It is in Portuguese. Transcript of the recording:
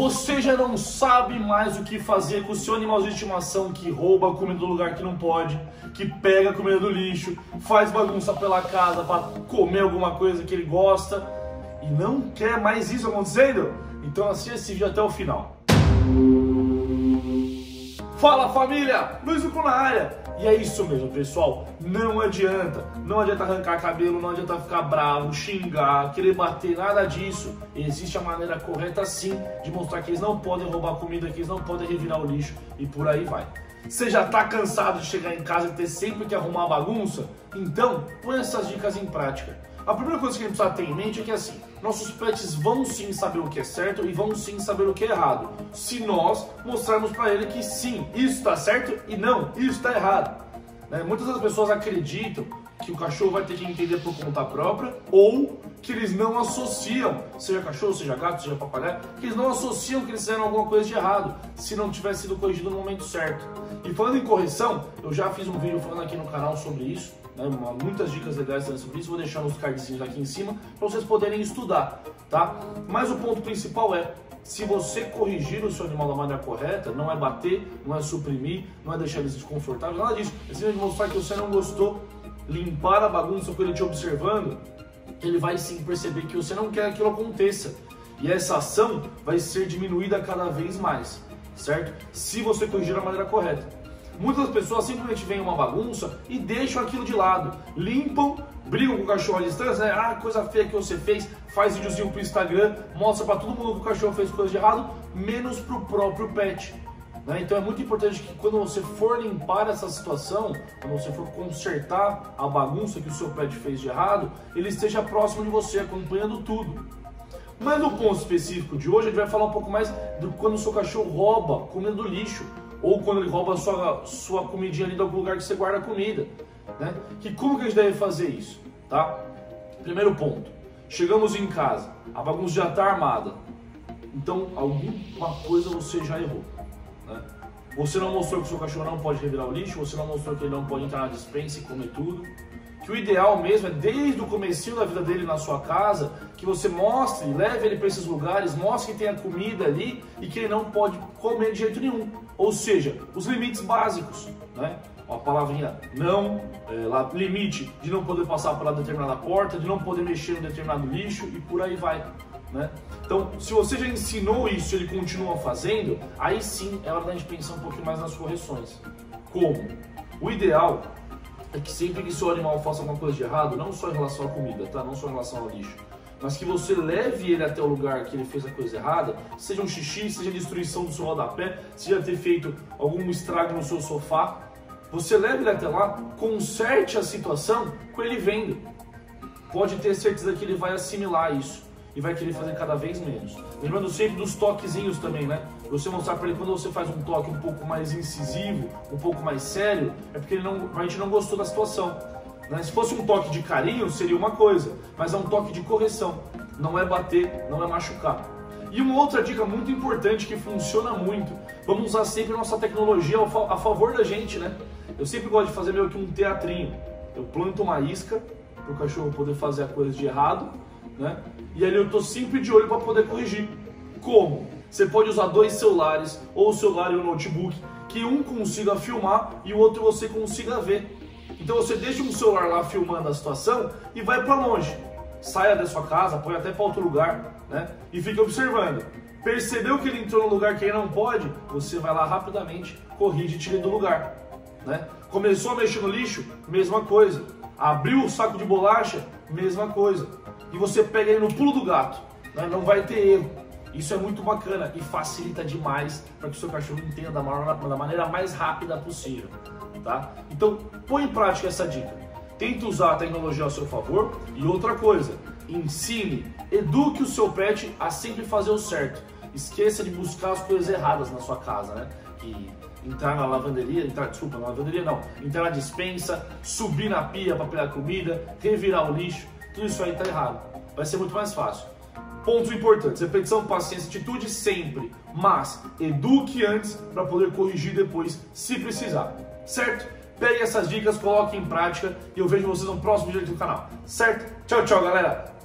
Você já não sabe mais o que fazer com o seu animal de estimação que rouba a comida do lugar que não pode, que pega a comida do lixo, faz bagunça pela casa para comer alguma coisa que ele gosta e não quer mais isso acontecendo? Então assista esse vídeo até o final. Fala família, Luís Zuccolo na área! E é isso mesmo pessoal, não adianta arrancar cabelo, não adianta ficar bravo, xingar, querer bater, nada disso. Existe a maneira correta sim de mostrar que eles não podem roubar comida, que eles não podem revirar o lixo e por aí vai. Você já tá cansado de chegar em casa e ter sempre que arrumar bagunça? Então, põe essas dicas em prática. A primeira coisa que a gente precisa ter em mente é que assim, nossos pets vão sim saber o que é certo e vão sim saber o que é errado, se nós mostrarmos para ele que sim, isso está certo e não, isso está errado. Né? Muitas das pessoas acreditam que o cachorro vai ter que entender por conta própria ou que eles não associam, seja cachorro, seja gato, seja papagaio, que eles não associam que eles fizeram alguma coisa de errado se não tivesse sido corrigido no momento certo. E falando em correção, eu já fiz um vídeo falando aqui no canal sobre isso, né? Muitas dicas legais sobre isso, vou deixar nos cardzinhos aqui em cima para vocês poderem estudar, tá? Mas o ponto principal é, se você corrigir o seu animal da maneira correta, não é bater, não é suprimir, não é deixar eles desconfortáveis, nada disso, é simplesmente mostrar que você não gostou, limpar a bagunça com ele te observando, ele vai sim perceber que você não quer que aquilo aconteça. E essa ação vai ser diminuída cada vez mais, certo? Se você corrigir da maneira correta. Muitas pessoas simplesmente veem uma bagunça e deixam aquilo de lado, limpam, brigam com o cachorro à distância, né? Ah, coisa feia que você fez, faz videozinho pro Instagram, mostra pra todo mundo que o cachorro fez coisa de errado, menos pro próprio pet. Né? Então é muito importante que quando você for limpar essa situação, quando você for consertar a bagunça que o seu pet fez de errado, ele esteja próximo de você, acompanhando tudo. Mas no ponto específico de hoje, a gente vai falar um pouco mais de quando o seu cachorro rouba comida do lixo, ou quando ele rouba a sua comidinha ali de algum lugar que você guarda a comida. Né? Que como que a gente deve fazer isso? Tá? Primeiro ponto, chegamos em casa, a bagunça já está armada, então alguma coisa você já errou. Você não mostrou que o seu cachorro não pode revirar o lixo, você não mostrou que ele não pode entrar na despensa e comer tudo, que o ideal mesmo é desde o comecinho da vida dele na sua casa, que você mostre, leve ele para esses lugares, mostre que tem a comida ali e que ele não pode comer de jeito nenhum, ou seja, os limites básicos, né? A palavrinha não, limite de não poder passar pela determinada porta, de não poder mexer em determinado lixo e por aí vai. Né? Então, se você já ensinou isso e ele continua fazendo, aí sim é hora da gente pensar um pouquinho mais nas correções. Como? O ideal é que sempre que seu animal faça alguma coisa de errado, não só em relação à comida, tá? Não só em relação ao lixo, mas que você leve ele até o lugar que ele fez a coisa errada, seja um xixi, seja a destruição do seu rodapé, seja ter feito algum estrago no seu sofá, você leve ele até lá, conserte a situação com ele vendo. Pode ter certeza que ele vai assimilar isso e vai querer fazer cada vez menos. Lembrando sempre dos toquezinhos também, né? Você mostrar para ele quando você faz um toque um pouco mais incisivo, um pouco mais sério, é porque ele não, a gente não gostou da situação. Né? Se fosse um toque de carinho, seria uma coisa, mas é um toque de correção. Não é bater, não é machucar. E uma outra dica muito importante que funciona muito, vamos usar sempre nossa tecnologia a favor da gente, né? Eu sempre gosto de fazer meio que um teatrinho. Eu planto uma isca para o cachorro poder fazer a coisa de errado, né? E ali eu estou sempre de olho para poder corrigir. Como? Você pode usar dois celulares, ou o celular e o notebook, que um consiga filmar e o outro você consiga ver. Então você deixa um celular lá filmando a situação e vai para longe. Saia da sua casa, põe até para outro lugar, né? E fica observando. Percebeu que ele entrou no lugar que ele não pode? Você vai lá rapidamente, corrige e tira do lugar. Né? Começou a mexer no lixo? Mesma coisa. Abriu o saco de bolacha? Mesma coisa. E você pega ele no pulo do gato, né? Não vai ter erro. Isso é muito bacana e facilita demais para que o seu cachorro entenda da maneira mais rápida possível. Tá? Então, põe em prática essa dica. Tente usar a tecnologia a seu favor. E outra coisa, ensine, eduque o seu pet a sempre fazer o certo. Esqueça de buscar as coisas erradas na sua casa, né? Que entrar na lavanderia, entrar na despensa, subir na pia para pegar comida, revirar o lixo. Tudo isso aí está errado. Vai ser muito mais fácil. Pontos importantes: repetição, paciência, atitude sempre. Mas eduque antes para poder corrigir depois, se precisar. Certo? Pegue essas dicas, coloque em prática e eu vejo vocês no próximo vídeo aqui do canal. Certo? Tchau, tchau, galera!